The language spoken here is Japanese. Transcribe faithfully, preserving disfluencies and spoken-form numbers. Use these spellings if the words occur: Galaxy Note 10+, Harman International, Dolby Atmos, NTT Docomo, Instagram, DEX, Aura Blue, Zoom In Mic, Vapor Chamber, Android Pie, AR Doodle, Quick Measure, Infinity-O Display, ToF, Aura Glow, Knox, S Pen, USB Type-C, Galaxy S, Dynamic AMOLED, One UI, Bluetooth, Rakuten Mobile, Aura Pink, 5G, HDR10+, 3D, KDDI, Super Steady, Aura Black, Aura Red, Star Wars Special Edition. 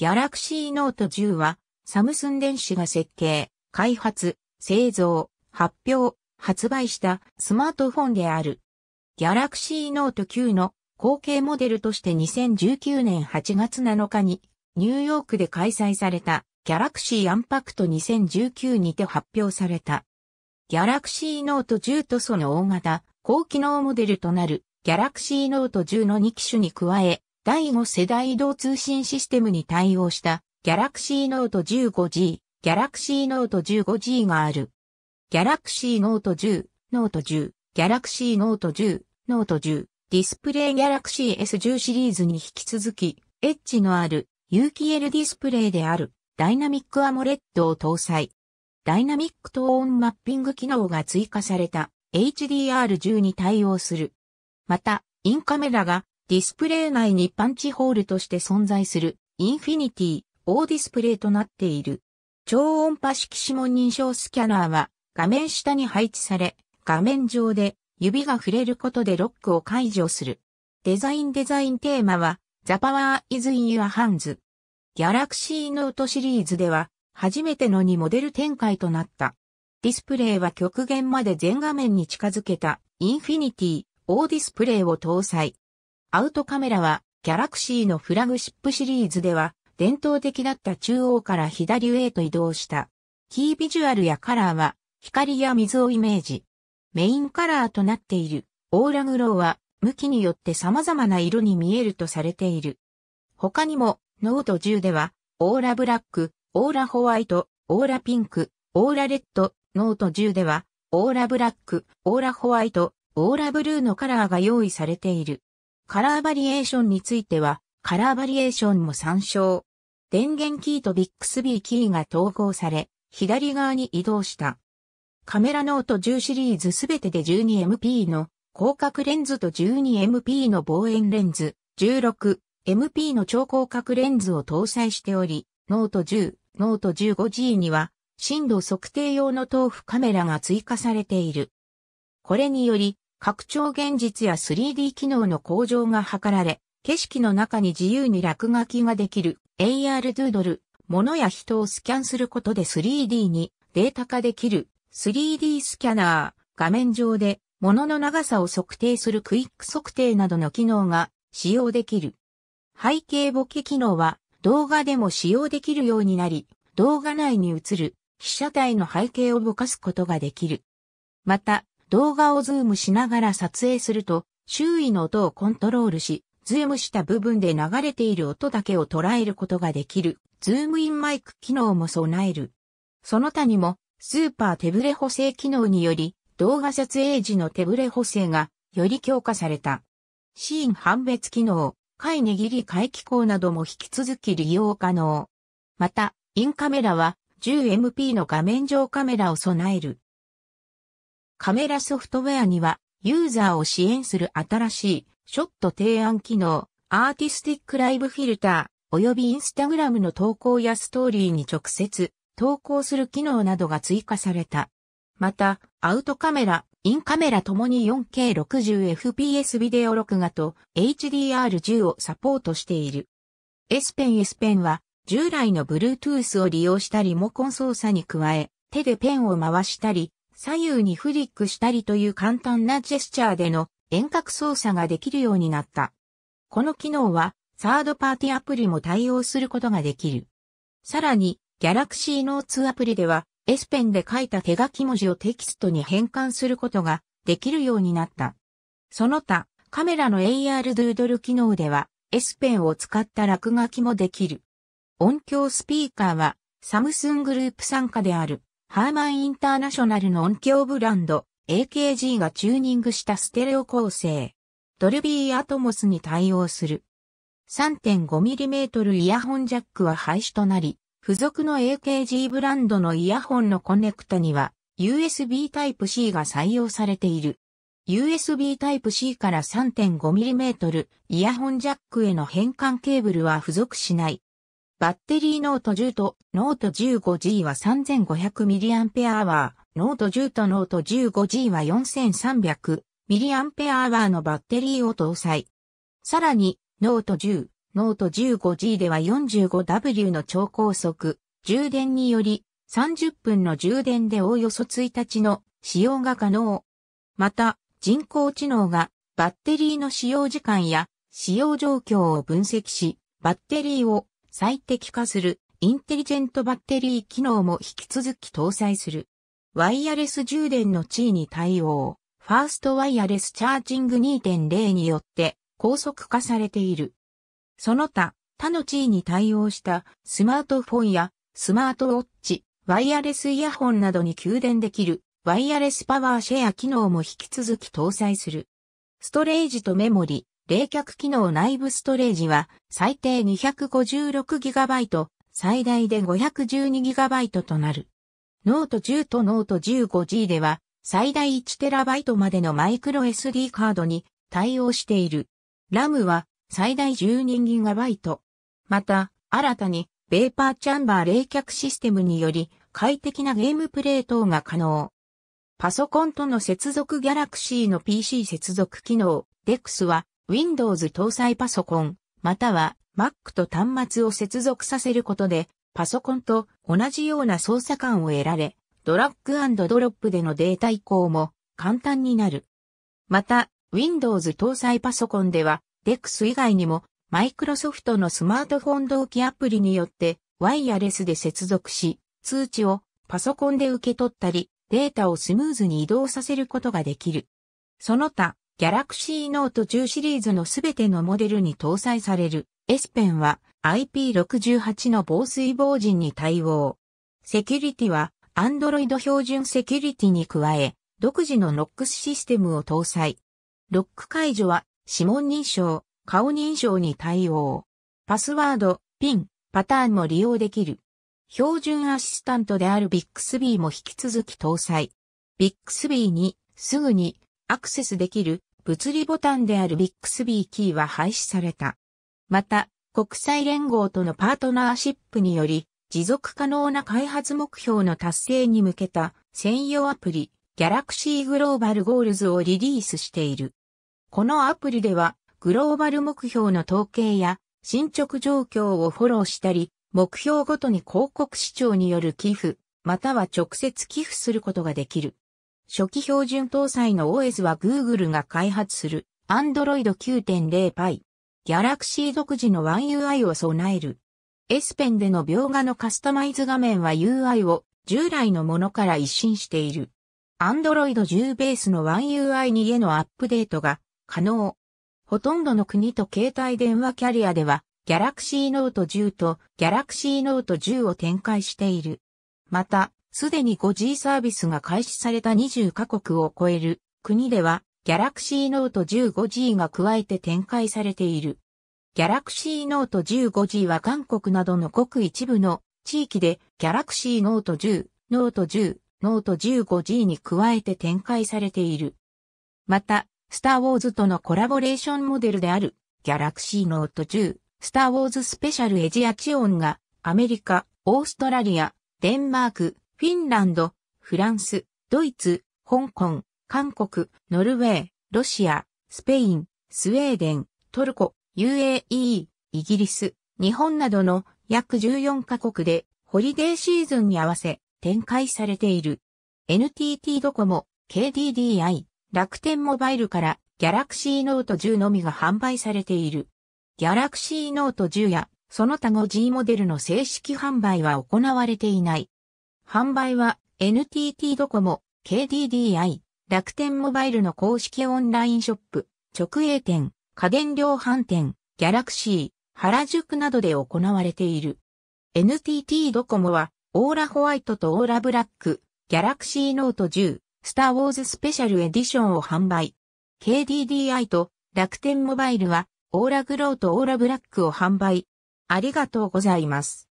Galaxy Note じゅうは、サムスン電子が設計、開発、製造、発表、発売したスマートフォンである。Galaxy Note きゅうの後継モデルとしてにせんじゅうきゅうねんはちがつなのかにニューヨークで開催された Galaxy UNPACKED にせんじゅうきゅうにて発表された。Galaxy Note じゅうとその大型高機能モデルとなる Galaxy Note じゅうのに機種に加えだいご世代移動通信システムに対応した Galaxy Note じゅうごジー、Galaxy Note じゅうごジー がある。Galaxy Note じゅう、Note じゅう、Galaxy Note じゅう、Note じゅう、ディスプレイ Galaxy エスじゅう シリーズに引き続き、エッジのある有機 エル ディスプレイであるダイナミックアモレッドを搭載。ダイナミックトーンマッピング機能が追加された エイチディーアールじゅう に対応する。また、インカメラがディスプレイ内にパンチホールとして存在する Infinity-O ディスプレイとなっている。超音波式指紋認証スキャナーは画面下に配置され、画面上で指が触れることでロックを解除する。デザインデザインテーマは The Power is in your hands。Galaxy Note シリーズでは初めてのにモデル展開となった。ディスプレイは極限まで全画面に近づけた Infinity-O ディスプレイを搭載。アウトカメラは Galaxy のフラグシップシリーズでは伝統的だった中央から左上へと移動した。キービジュアルやカラーは光や水をイメージ。メインカラーとなっているオーラグローは向きによって様々な色に見えるとされている。他にもNote じゅうではオーラブラック、オーラホワイト、オーラピンク、オーラレッド、Note じゅうではオーラブラック、オーラホワイト、オーラブルーのカラーが用意されている。カラーバリエーションについてはカラーバリエーションも参照。電源キーと Bixby キーが統合され左側に移動した。カメラNote じゅうシリーズすべてで じゅうにメガピクセル の広角レンズと じゅうにメガピクセル の望遠レンズ、じゅうろくメガピクセル の超広角レンズを搭載しており、Note じゅう、Note じゅうごジー には深度測定用のトーエフカメラが追加されている。これにより、拡張現実や スリーディー 機能の向上が図られ、景色の中に自由に落書きができる エーアール ドゥードル、物や人をスキャンすることで スリーディー にデータ化できる。スリーディー スキャナー、画面上で物の長さを測定するクイック測定などの機能が使用できる。背景ボケ機能は動画でも使用できるようになり、動画内に映る被写体の背景をぼかすことができる。また、動画をズームしながら撮影すると、周囲の音をコントロールし、ズームした部分で流れている音だけを捉えることができる、ズームインマイク機能も備える。その他にも、スーパー手ブレ補正機能により、動画撮影時の手ブレ補正がより強化された。シーン判別機能、貝握り貝機構なども引き続き利用可能。また、インカメラは じゅうメガピクセル の画面上カメラを備える。カメラソフトウェアには、ユーザーを支援する新しいショット提案機能、アーティスティックライブフィルター、及びインスタグラムの投稿やストーリーに直接、投稿する機能などが追加された。また、アウトカメラ、インカメラともに よんケーろくじゅうエフピーエス ビデオ録画と エイチディーアールじゅう をサポートしている。S ペン S ペンは従来の Bluetooth を利用したリモコン操作に加え、手でペンを回したり、左右にフリックしたりという簡単なジェスチャーでの遠隔操作ができるようになった。この機能はサードパーティアプリも対応することができる。さらに、Galaxy Notes アプリでは S ペンで書いた手書き文字をテキストに変換することができるようになった。その他、カメラの エーアール ドゥードル機能では S ペンを使った落書きもできる。音響スピーカーはサムスングループ傘下であるハーマンインターナショナルの音響ブランド エーケージー がチューニングしたステレオ構成。ドルビーアトモスに対応する。さんてんごミリ イヤホンジャックは廃止となり、付属の エーケージー ブランドのイヤホンのコネクタには ユーエスビー Type-C が採用されている。ユーエスビー Type-C から さんてんごミリ イヤホンジャックへの変換ケーブルは付属しない。バッテリーNote じゅうとNote じゅうごジー は さんぜんごひゃくミリアンペアアワー、Note じゅうとNote じゅうごジー は よんせんさんびゃくミリアンペアアワー のバッテリーを搭載。さらにNote じゅう、ノートじゅうごジー では よんじゅうごワット の超高速充電によりさんじゅっぷんの充電でおおよそいちにちの使用が可能。また人工知能がバッテリーの使用時間や使用状況を分析しバッテリーを最適化するインテリジェントバッテリー機能も引き続き搭載する。ワイヤレス充電の地位に対応。ファーストワイヤレスチャージング にてんれい によって高速化されている。その他、他の地位に対応したスマートフォンやスマートウォッチ、ワイヤレスイヤホンなどに給電できるワイヤレスパワーシェア機能も引き続き搭載する。ストレージとメモリ、冷却機能内部ストレージは最低 にひゃくごじゅうろくギガバイト、最大で ごひゃくじゅうにギガバイト となる。ノートじゅうとノートじゅうごジー では最大 いちテラバイト までのマイクロ エスディー カードに対応している。RAM は最大 じゅうにギガバイト。また、新たにベーパーチャンバー冷却システムにより快適なゲームプレイ等が可能。パソコンとの接続 Galaxy の ピーシー 接続機能 デックス は Windows 搭載パソコン、または Mac と端末を接続させることでパソコンと同じような操作感を得られ、ドラッグ&ドロップでのデータ移行も簡単になる。また、Windows 搭載パソコンでは、デックス 以外にも、マイクロソフトのスマートフォン同期アプリによって、ワイヤレスで接続し、通知をパソコンで受け取ったり、データをスムーズに移動させることができる。その他、Galaxy Note じゅうシリーズのすべてのモデルに搭載される S ペンは アイピーろくじゅうはち の防水防塵に対応。セキュリティは、Android 標準セキュリティに加え、独自の ノックス システムを搭載。ロック解除は、指紋認証、顔認証に対応。パスワード、ピン、パターンも利用できる。標準アシスタントである Bixby も引き続き搭載。Bixby に、すぐに、アクセスできる、物理ボタンである Bixby キーは廃止された。また、国際連合とのパートナーシップにより、持続可能な開発目標の達成に向けた専用アプリ Galaxy グローバルゴールズをリリースしている。このアプリではグローバル目標の統計や進捗状況をフォローしたり、目標ごとに広告視聴による寄付、または直接寄付することができる。初期標準搭載の オーエス は Google が開発する Android きゅうてんれい Pie。Galaxy 独自のOne ユーアイ を備える。S ペンでの描画のカスタマイズ画面は ユーアイ を従来のものから一新している。アンドロイドじゅうベースの One ユーアイツー へのアップデートが可能。ほとんどの国と携帯電話キャリアでは Galaxy Note じゅうと Galaxy Note じゅうを展開している。また、すでに ファイブジー サービスが開始されたにじゅっかこくを超える国では Galaxy Note じゅうごジー が加えて展開されている。Galaxy Note じゅうごジー は韓国などのごく一部の地域で Galaxy Note じゅう、Note じゅう、Note じゅうごジー に加えて展開されている。また、Star Wars とのコラボレーションモデルである Galaxy Note じゅう、Star Wars Special Edition がアメリカ、オーストラリア、デンマーク、フィンランド、フランス、ドイツ、香港、韓国、ノルウェー、ロシア、スペイン、スウェーデン、トルコ、ユーエーイー、イギリス、日本などの約じゅうよんかこくでホリデーシーズンに合わせ展開されている。エヌティーティー ドコモ、ケーディーディーアイ、楽天モバイルから Galaxy Note じゅうのみが販売されている。Galaxy Note じゅうやその他 ファイブジー モデルの正式販売は行われていない。販売は エヌティーティー ドコモ、ケーディーディーアイ、楽天モバイルの公式オンラインショップ、直営店、家電量販店、ギャラクシー、原宿などで行われている。エヌティーティー ドコモは、オーラホワイトとオーラブラック、ギャラクシーノートじゅう、スターウォーズスペシャルエディションを販売。ケーディーディーアイ と楽天モバイルは、オーラグローとオーラブラックを販売。ありがとうございます。